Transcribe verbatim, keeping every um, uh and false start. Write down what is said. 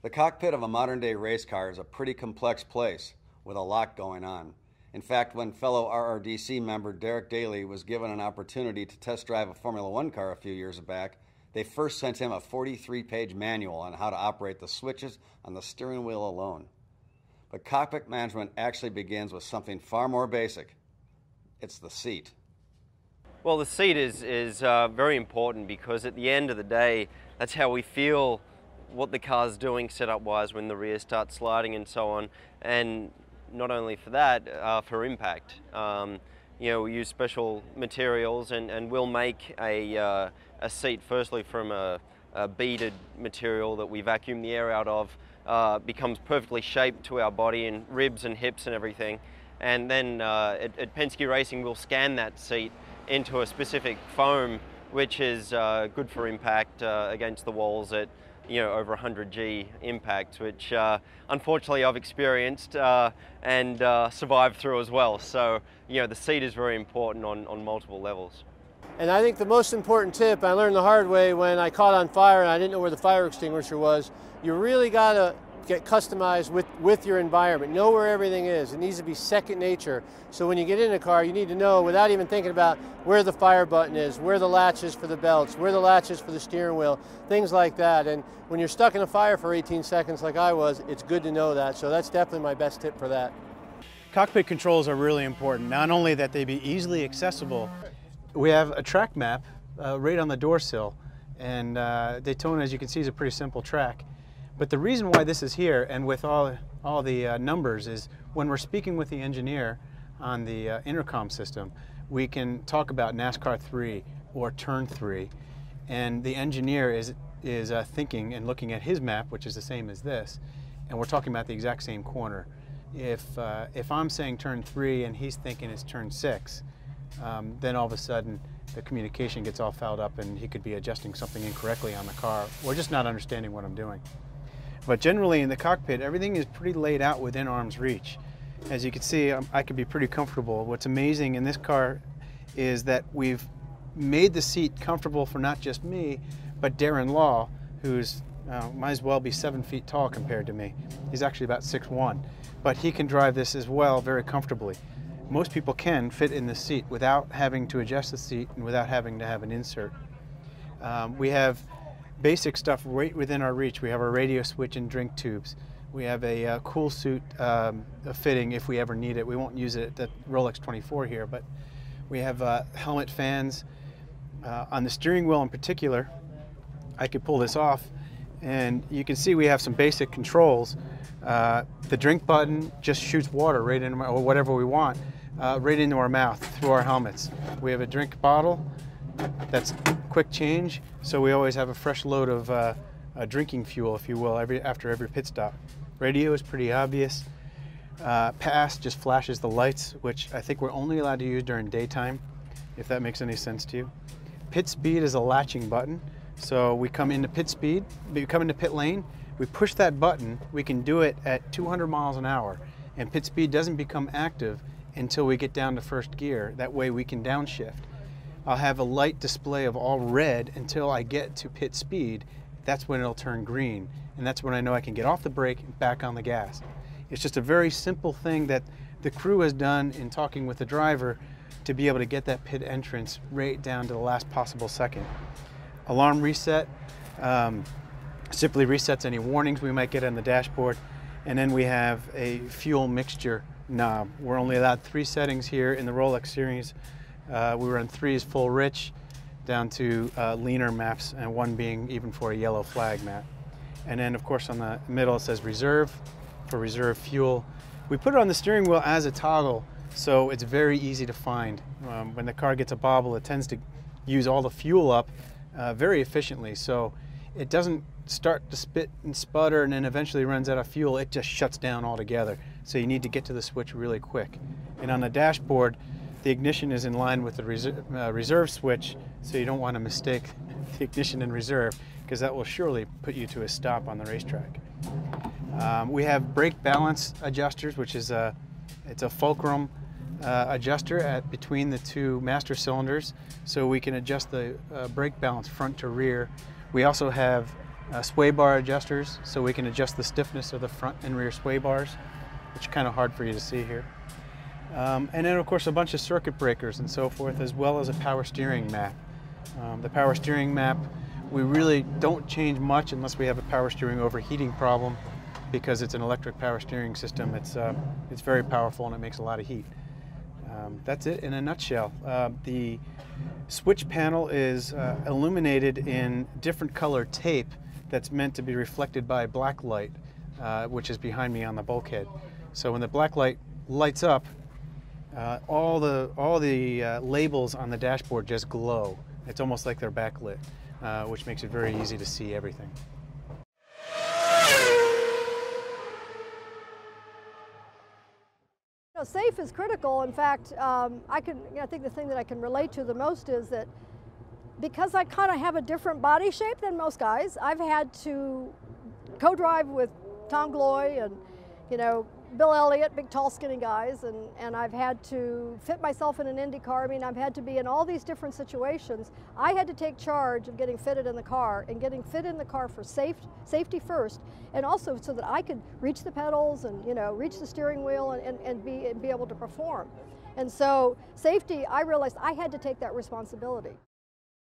The cockpit of a modern-day race car is a pretty complex place with a lot going on. In fact, when fellow R R D C member Derek Daly was given an opportunity to test drive a Formula One car a few years back, they first sent him a forty-three page manual on how to operate the switches on the steering wheel alone. But cockpit management actually begins with something far more basic. It's the seat. Well, the seat is, is uh, very important, because at the end of the day, that's how we feel what the car's doing setup-wise when the rear starts sliding and so on. And not only for that, uh, for impact. Um, you know, we use special materials, and, and we'll make a, uh, a seat firstly from a, a beaded material that we vacuum the air out of, uh, becomes perfectly shaped to our body and ribs and hips and everything. And then uh, at, at Penske Racing, we'll scan that seat into a specific foam, which is uh, good for impact uh, against the walls at you know, over one hundred G impacts, which uh, unfortunately I've experienced uh, and uh, survived through as well. So, you know, the seat is very important on, on multiple levels. And I think the most important tip I learned the hard way when I caught on fire and I didn't know where the fire extinguisher was, you really gotta get customized with, with your environment. Know where everything is. It needs to be second nature. So when you get in a car, you need to know, without even thinking about where the fire button is, where the latch is for the belts, where the latch is for the steering wheel, things like that. And when you're stuck in a fire for eighteen seconds like I was, it's good to know that. So that's definitely my best tip for that. Cockpit controls are really important, not only that they be easily accessible. We have a track map uh, right on the door sill, and uh, Daytona, as you can see, is a pretty simple track. But the reason why this is here, and with all, all the uh, numbers, is when we're speaking with the engineer on the uh, intercom system, we can talk about NASCAR three or Turn three, and the engineer is, is uh, thinking and looking at his map, which is the same as this, and we're talking about the exact same corner. If, uh, if I'm saying Turn three and he's thinking it's Turn six, um, then all of a sudden the communication gets all fouled up and he could be adjusting something incorrectly on the car or just not understanding what I'm doing. But generally in the cockpit, everything is pretty laid out within arm's reach. As you can see, I can be pretty comfortable. What's amazing in this car is that we've made the seat comfortable for not just me, but Darren Law, who's uh, might as well be seven feet tall compared to me. He's actually about six one, but he can drive this as well very comfortably. Most people can fit in this seat without having to adjust the seat and without having to have an insert. Um, we have basic stuff right within our reach. We have our radio switch and drink tubes. We have a uh, cool suit um, fitting if we ever need it. We won't use it at the Rolex twenty-four here, but we have uh, helmet fans. Uh, on the steering wheel in particular, I could pull this off, and you can see we have some basic controls. Uh, the drink button just shoots water right into my, or whatever we want, uh, right into our mouth through our helmets. We have a drink bottle that's quick change, so we always have a fresh load of uh, uh, drinking fuel, if you will, every, after every pit stop. Radio is pretty obvious. Uh, pass just flashes the lights, which I think we're only allowed to use during daytime, if that makes any sense to you. Pit speed is a latching button, so we come into pit speed, we come into pit lane, we push that button, we can do it at two hundred miles an hour, and pit speed doesn't become active until we get down to first gear. That way we can downshift. I'll have a light display of all red until I get to pit speed. That's when it'll turn green, and that's when I know I can get off the brake and back on the gas. It's just a very simple thing that the crew has done in talking with the driver to be able to get that pit entrance right down to the last possible second. Alarm reset um, simply resets any warnings we might get on the dashboard, and then we have a fuel mixture knob. We're only allowed three settings here in the Rolex series. Uh, we were on threes full rich, down to uh, leaner maps, and one being even for a yellow flag map. And then of course on the middle it says reserve, for reserve fuel. We put it on the steering wheel as a toggle, so it's very easy to find. Um, when the car gets a bobble, it tends to use all the fuel up uh, very efficiently, so it doesn't start to spit and sputter and then eventually runs out of fuel. It just shuts down altogether, so you need to get to the switch really quick. And on the dashboard, the ignition is in line with the reserve, uh, reserve switch, so you don't want to mistake the ignition and reserve, because that will surely put you to a stop on the racetrack. Um, we have brake balance adjusters, which is a, it's a fulcrum uh, adjuster at between the two master cylinders, so we can adjust the uh, brake balance front to rear. We also have uh, sway bar adjusters, so we can adjust the stiffness of the front and rear sway bars, which is kind of hard for you to see here. Um, and then of course a bunch of circuit breakers and so forth, as well as a power steering map. Um, the power steering map, we really don't change much unless we have a power steering overheating problem, because it's an electric power steering system. It's, uh, it's very powerful and it makes a lot of heat. Um, that's it in a nutshell. Uh, the switch panel is uh, illuminated in different color tape that's meant to be reflected by black light, uh, which is behind me on the bulkhead. So when the black light lights up, uh, all the, all the uh, labels on the dashboard just glow. It's almost like they're backlit, uh, which makes it very easy to see everything. You know, safe is critical. In fact, um, I can. You know, I think the thing that I can relate to the most is that because I kind of have a different body shape than most guys, I've had to co-drive with Tom Gloy and you know Bill Elliott, big tall skinny guys, and and I've had to fit myself in an Indy car. I mean, I've had to be in all these different situations. I had to take charge of getting fitted in the car and getting fitted in the car for safe, safety first, and also so that I could reach the pedals and you know reach the steering wheel and and, and be and be able to perform. And so safety, I realized I had to take that responsibility.